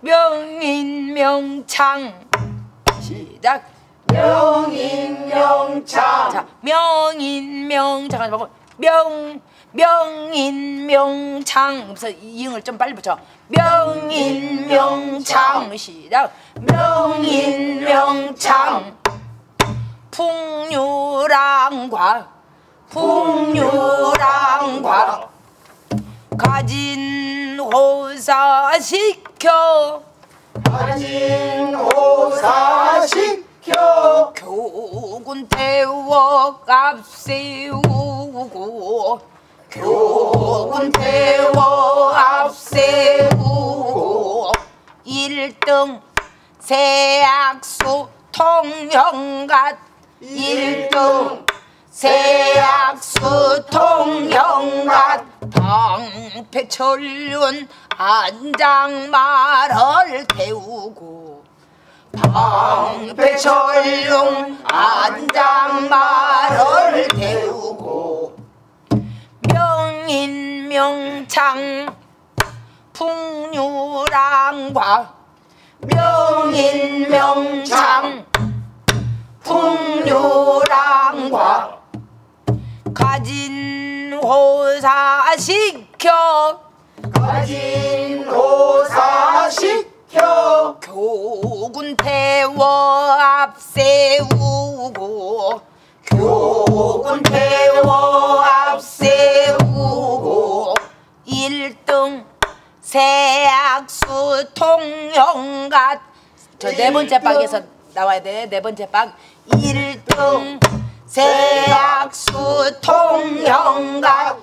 명인명창 시작. 명인명창. 자, 명인명창 한번 봐봐. 명인명창. 그래서 이응을 좀 빨리 붙여. 명인명창 시작. 명인명창. 풍류당과 가진 호사시켜 교군 태워 앞세우고 일등 세학수 통영갓 방패철륜 안장마를 태우고 명인명창 풍류당과 가진호사시켜 교군 태워 앞세우고 일등 세학수 통영갓. 저 네 번째 박에서 나와야 돼. 네 번째 박. 일등 세학수 통영갓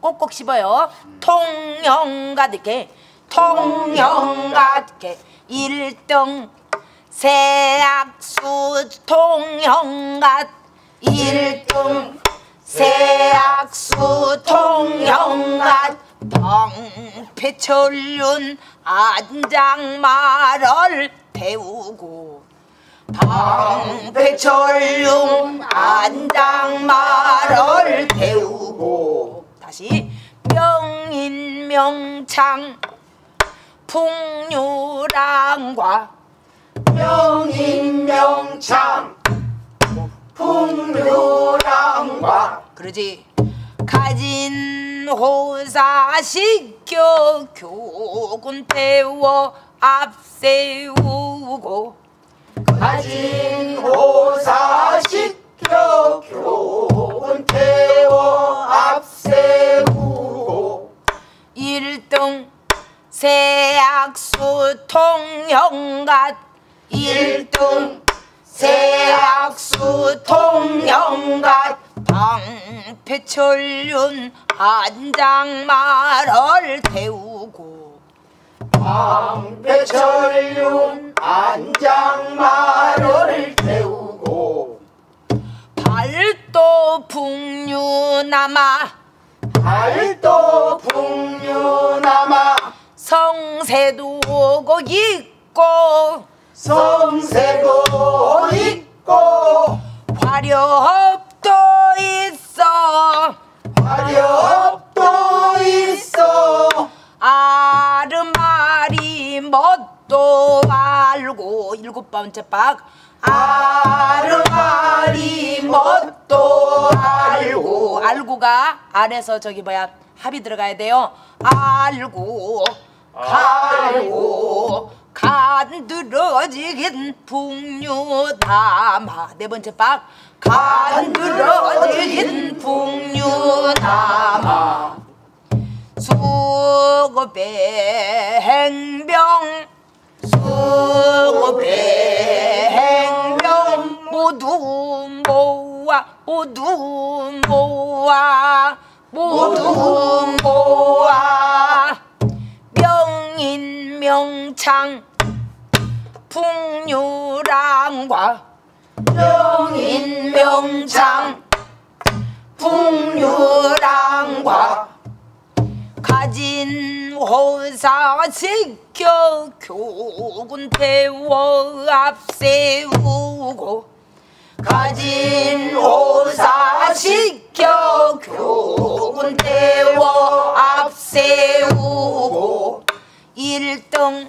꼭꼭 씹어요. 통영갓 이렇게 1등 세학수 통영갓 1등 세학수 통영갓 방패철륜 안장마를 태우고 방패철륜 안장마를 태우고. 다시. 명인명창 풍류당과 그러지. 가진호사시켜 교군 태워 앞세우고 일등 세학수 통영갓 방패철륜 안장마를 태우고 발도 풍류남아 성세도 오고 있고 화려업도 있어 아르마리 뭣도 알고. 일곱 번째 박. 아르마리 뭣도 알고. 알고가 아래서 저기 뭐야 합이 들어가야 돼요. 알고 간드러지긴 풍류담아. 네 번째 박. 간드러지긴 풍류담아 수고배 행병 모두 모아 명인명창 풍류당과 가진호사시켜 교군 태워 앞세우고 세우고 1등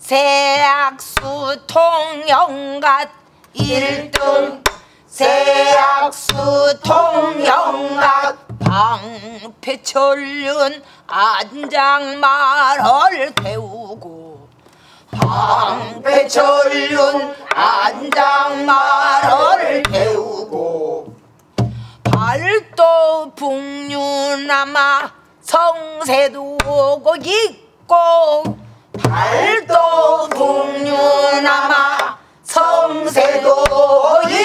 세학수 통영갓 1등 세학수 통영갓 방패철륜 안장말을 배우고 방패철륜 안장말을 배우고 발도 풍류남아 성세도 오고 있고 발도 풍류남아 성세도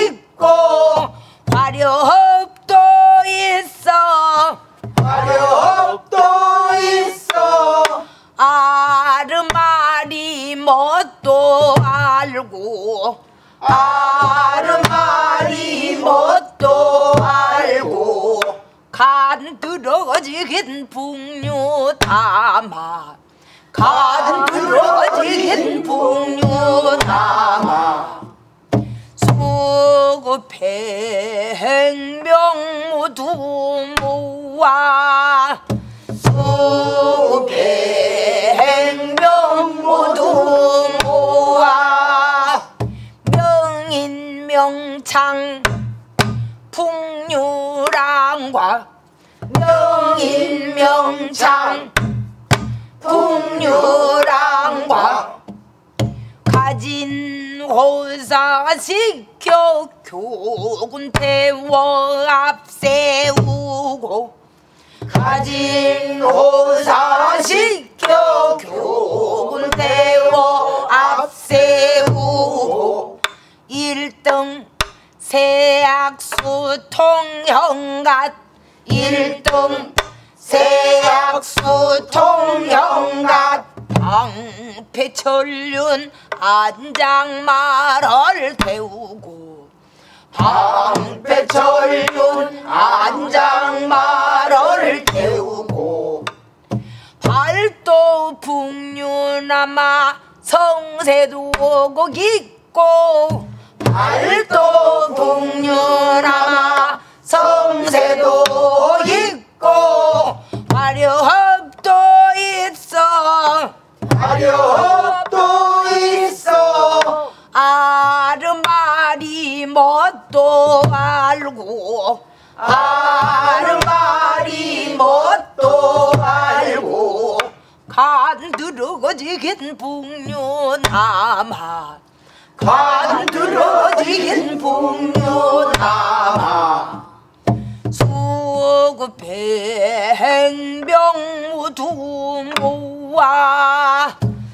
있고 화려업도 있어 화려업도 있어 아르마리 뭣도 알고 아르마리 뭣도 알고 간드러지긴 풍류담아 간드러지긴 풍류담아 수구팽명 모두 모아 수구팽명 모두 모아 명인명창 풍류당과 명인명창 풍류당과 가진호사시켜 교군 태워 앞세우고 가진호사시켜 교군 태워 앞세우고 1등 세학수 통영갓 1등 세학수 통영갓 방패철륜 안장말을 배우고 방패철륜 안장말을 배우고 발도 풍류남아 성세도 오고 있고 발도 풍류남아 성세도 있고 화려합도 있어 화려합도 있어 아르마리 뭣도 알고 아르마리 뭣도 알고 간드러지긴 풍류남아 간드러진 풍류남아 수구팽명 모두 모아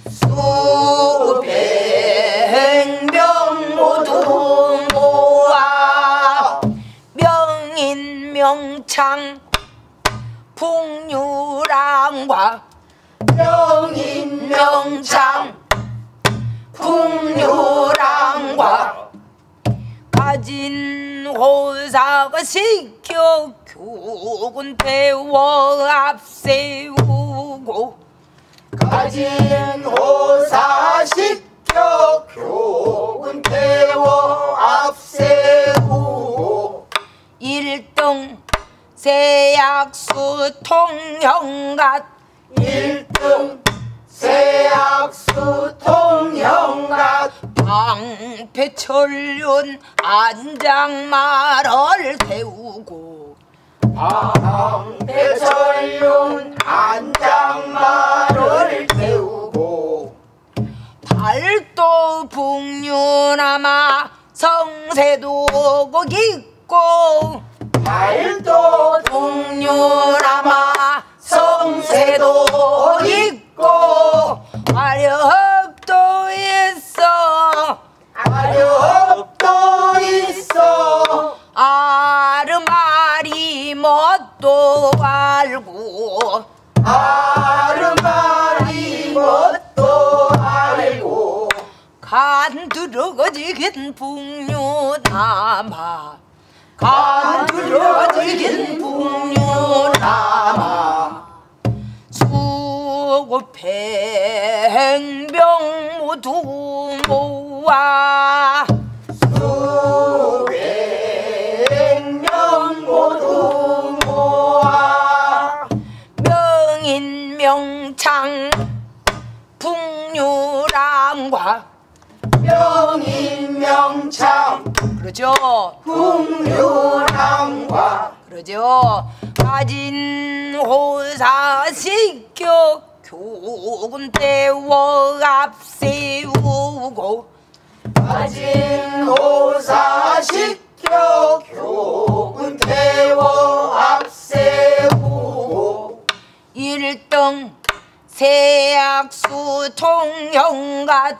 수구팽명 모두 모아 명인명창 풍류당과 명인명창 풍류당과 가진호사가 시켜 교군 태워 앞세우고 가진호사 시켜 교군 태워 앞세우고 1등 세학수 통영갓 1등 세학수 통영갓 방패철륜 안장말을 배우고 방패철륜 안장말을 배우고 발도 풍류남아 성세도 오고 있고 발도 풍류남아 성세도 있고 화려합도 있어 화려합도 있어 아르마리 뭣도 알고 아르마리 뭣도 알고 간드러지긴 풍류담아 간드러지긴 풍류담아 수구팽명 모두 모아 수구팽명 모두 모아 명인 명과 명인명창 그렇죠. 풍류당과 그렇죠. 가진호사시켜 교군대워 앞세우고 가진호사시켜 교군대워 앞세우고 1등 세악수 통영갓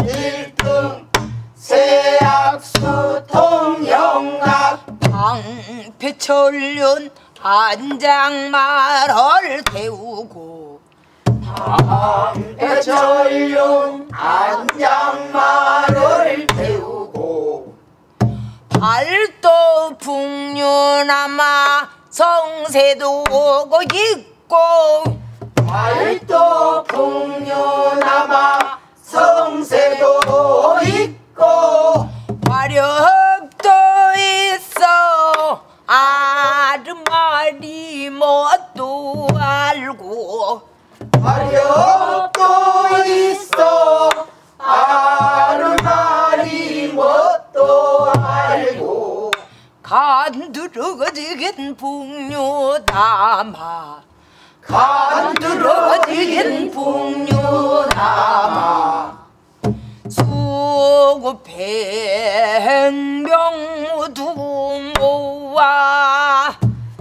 1등 세악수 통영각 방패철륜 안장마를 태우고 방패철륜 안장마를 태우고 발도 풍류남아 성세도 오고 있고 발도 풍류남아 성세도 있고 화력도 있어 아르마리 뭣도 알고 화력도 있어 아르마리 뭣도 알고 간드러지긴 풍류담아 간드러진 풍류남아 수구백명 모두 모아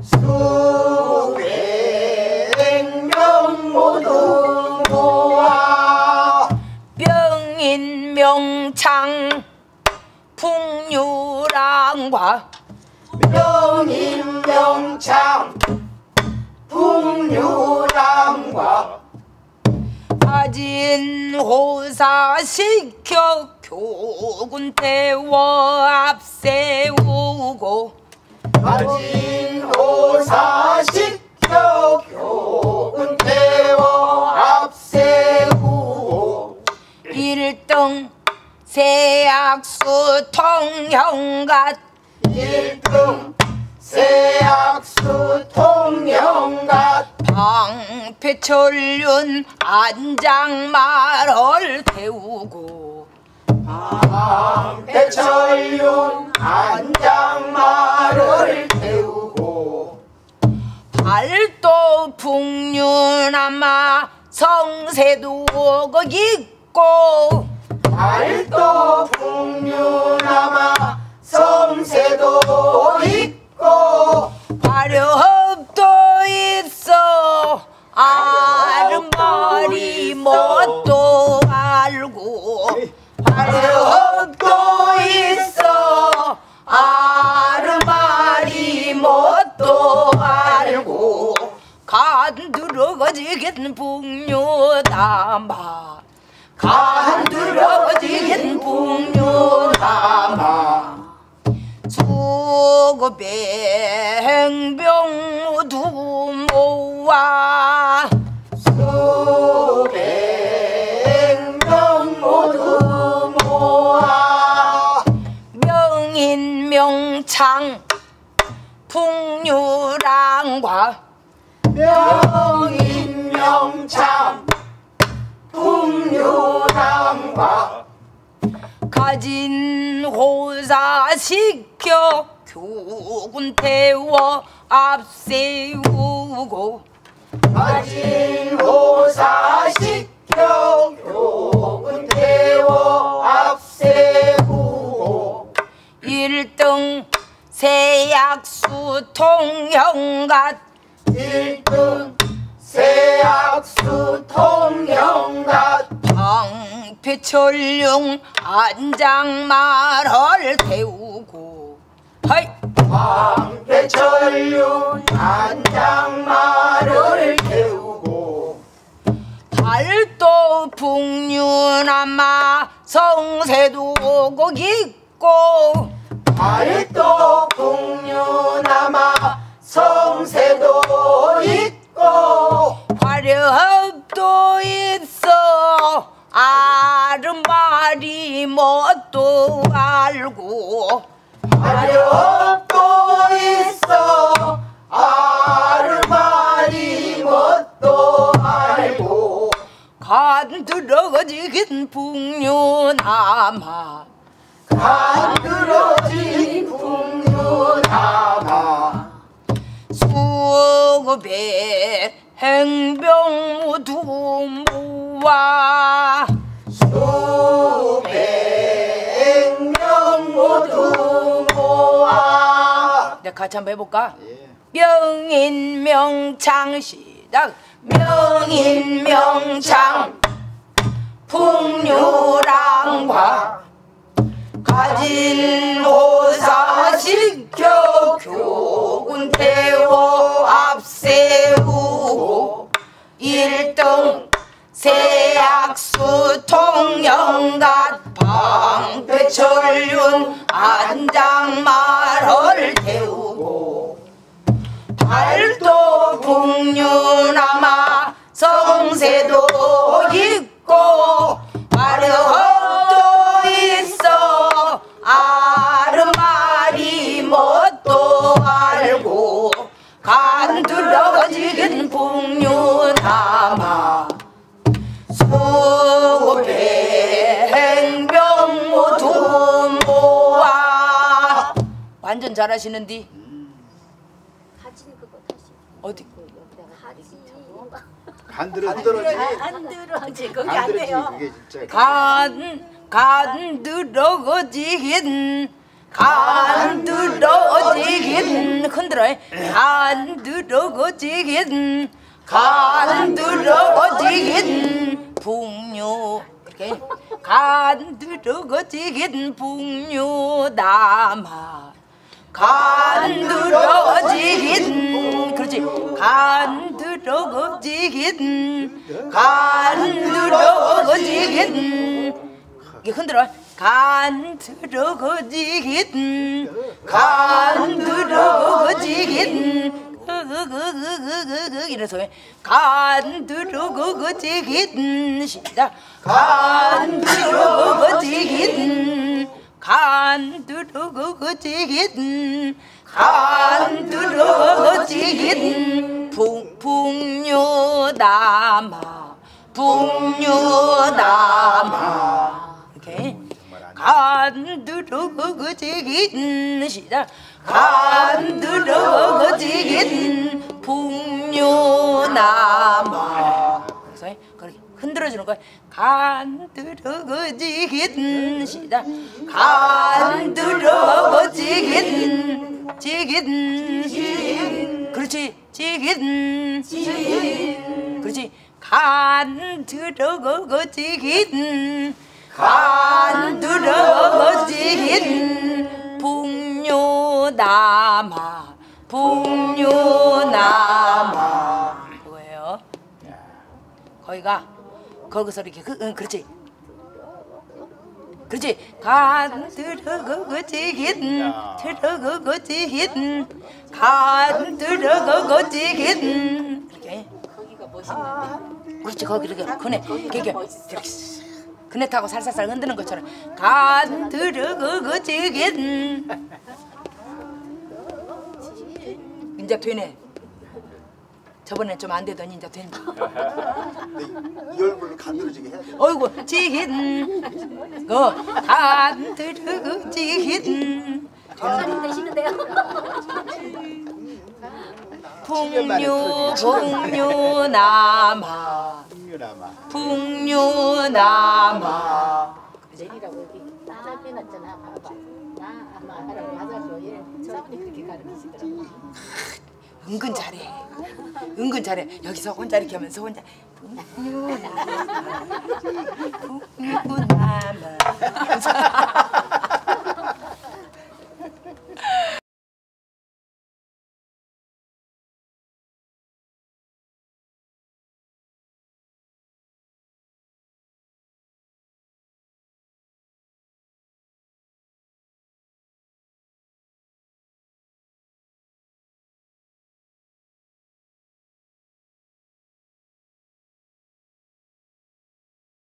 수구백명 모두 모아 명인명창 풍류당과 명인명창 풍류당과 가진호사시켜 교군대워 앞세우고 가진호사시켜 교군대워 앞세우고 1등 세악수 통영갓 1등 세악수 통영갓 방패철륜 안장마를 태우고 방패철륜 안장마를 태우고 발도 풍류남아 성세도 오고 있고 발도 풍류남아 성세도 있고 화력도 있어 아름머리 뭣도 알고 화력도 있어 아름머리 뭣도 알고 간드러지긴 풍류담아 간드러지긴 풍류담아 수구백병 모두 모아 수백명 모두 모아 명인명창 풍류당과 명인명창 풍류당과 가진호사시켜 교군대워 앞세우고 가진호사시켜 교군대워 앞세우고 1등 세약수 통영갓 1등 세약수 통영갓 방패철륜 안장마를 태우고 하이 방패철륜 안장마를 태우고 발도 풍류남아 성세도 오고 있고 발도 풍류남아 성세도 있고 화력도 있어 아름마리 뭣도 알고 화력도 있어 아름마리 뭣도 알고 간 들어진 풍류남아 간 들어진 풍류남아 수급의 행병무두무와 수배 행명무두무와 내가 같이 한번 해볼까? 예. 명인명창 시작 명인명창 풍류당과 가진호사 시켜 교군 태워 앞세우고 1등 세약수 통영갓 방패철륜 안장마을 태우고 발도 풍류남아 성세도 있고 화력도 있어 아름아리 뭣도 알고 간두러진 풍류남아 수배 행병 모두 모아 완전 잘하시는디? 어디? 간들어지 거기 안 돼요. 간들어지긴 흔들어. 간들어지긴 풍류 이렇게 간들어지긴 풍류남아 간들어지긴 그렇지 간들어지긴 이게 흔들어 간들어지긴 이래서 간들어지긴 시작 간들어지긴 간두르고지긴 간두르고지긴 풍류남아 풍류남아 이렇게 간두르고지긴 시작 간두르고지긴 풍류남아 그래서 그렇게 흔들어주는 거야. 간들어지긴 시작 간들어지긴 그렇지 지긴 그렇지 간들어지긴 풍류남아 풍류남아 그거예요. 거기가 거기서 이렇게 그렇지 그렇지 간 들어가고지긴 이렇게 거기가 멋있는데 그렇지 거기 이렇게 그네 이렇게 그네 타고 살살살 흔드는 것처럼 간 들어가고지긴 이제 되네. 저번에 좀 안 되더니 이제 된다. 이 얼굴로 간들어지게 해야 돼. 어이구, 지긴, 간들어지긴. 저는 되시는데요. 풍류남아, 풍류남아. 내리라고 여기 딱 빼놨잖아. 봐봐. 아마랑 맞아서 얘 저분이 그렇게 가르치시더라고. 은근 잘해. 은근 잘해. 여기서 혼자 이렇게 하면서 혼자 풍류남아 풍류남아